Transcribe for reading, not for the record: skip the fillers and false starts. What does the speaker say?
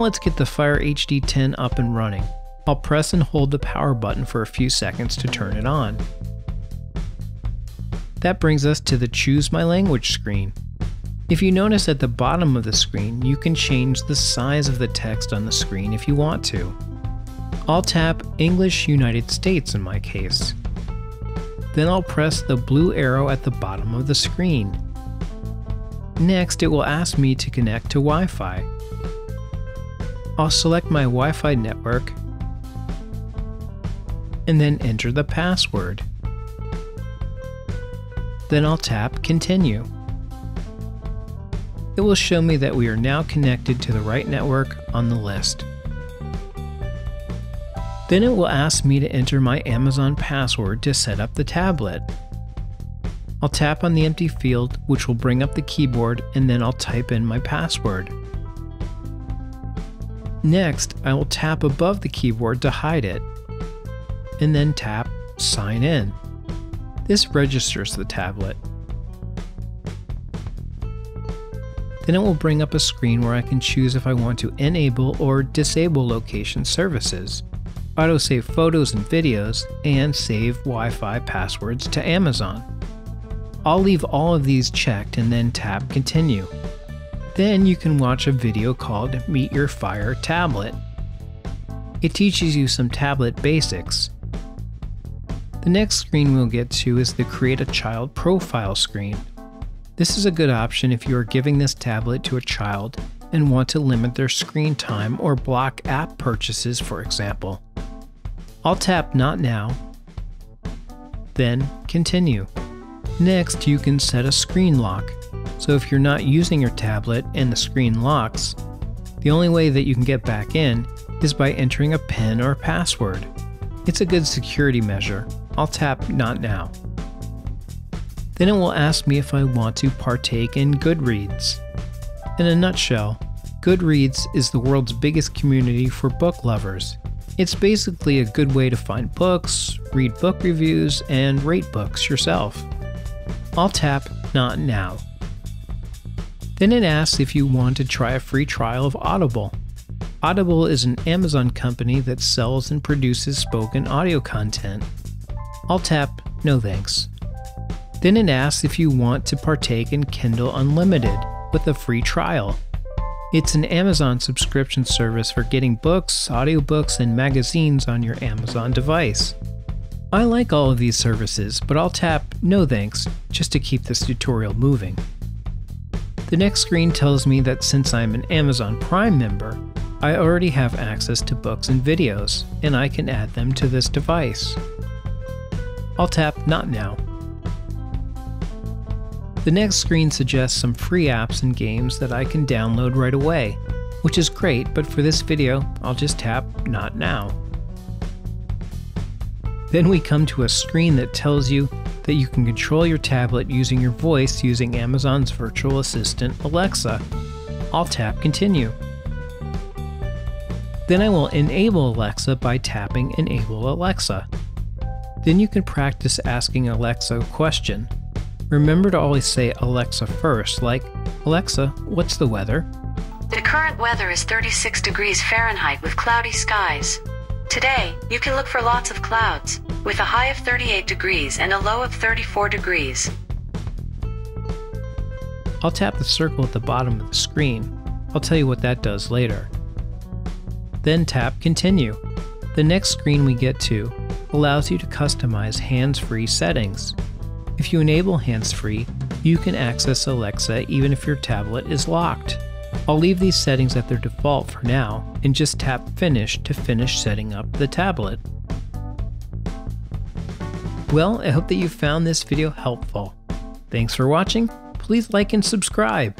Let's get the Fire HD 10 up and running. I'll press and hold the power button for a few seconds to turn it on. That brings us to the Choose My Language screen. If you notice at the bottom of the screen, you can change the size of the text on the screen if you want to. I'll tap English United States in my case. Then I'll press the blue arrow at the bottom of the screen. Next, it will ask me to connect to Wi-Fi. I'll select my Wi-Fi network and then enter the password. Then I'll tap Continue. It will show me that we are now connected to the right network on the list. Then it will ask me to enter my Amazon password to set up the tablet. I'll tap on the empty field, which will bring up the keyboard, and then I'll type in my password. Next, I will tap above the keyboard to hide it, and then tap Sign In. This registers the tablet. Then it will bring up a screen where I can choose if I want to enable or disable location services, autosave photos and videos, and save Wi-Fi passwords to Amazon. I'll leave all of these checked and then tap Continue. Then you can watch a video called Meet Your Fire Tablet. It teaches you some tablet basics. The next screen we'll get to is the Create a Child Profile screen. This is a good option if you are giving this tablet to a child and want to limit their screen time or block app purchases, for example. I'll tap Not Now, then Continue. Next, you can set a screen lock. So if you're not using your tablet and the screen locks, the only way that you can get back in is by entering a PIN or password. It's a good security measure. I'll tap Not Now. Then it will ask me if I want to partake in Goodreads. In a nutshell, Goodreads is the world's biggest community for book lovers. It's basically a good way to find books, read book reviews, and rate books yourself. I'll tap Not Now. Then it asks if you want to try a free trial of Audible. Audible is an Amazon company that sells and produces spoken audio content. I'll tap No Thanks. Then it asks if you want to partake in Kindle Unlimited with a free trial. It's an Amazon subscription service for getting books, audiobooks, and magazines on your Amazon device. I like all of these services, but I'll tap No Thanks just to keep this tutorial moving. The next screen tells me that since I'm an Amazon Prime member, I already have access to books and videos, and I can add them to this device. I'll tap Not Now. The next screen suggests some free apps and games that I can download right away, which is great, but for this video, I'll just tap Not Now. Then we come to a screen that tells you that you can control your tablet using your voice using Amazon's virtual assistant, Alexa. I'll tap Continue. Then I will enable Alexa by tapping Enable Alexa. Then you can practice asking Alexa a question. Remember to always say Alexa first, like, Alexa, what's the weather? The current weather is 36 degrees Fahrenheit with cloudy skies. Today, you can look for lots of clouds, with a high of 38 degrees and a low of 34 degrees. I'll tap the circle at the bottom of the screen. I'll tell you what that does later. Then tap Continue. The next screen we get to allows you to customize hands-free settings. If you enable hands-free, you can access Alexa even if your tablet is locked. I'll leave these settings at their default for now and just tap Finish to finish setting up the tablet. Well, I hope that you found this video helpful. Thanks for watching. Please like and subscribe.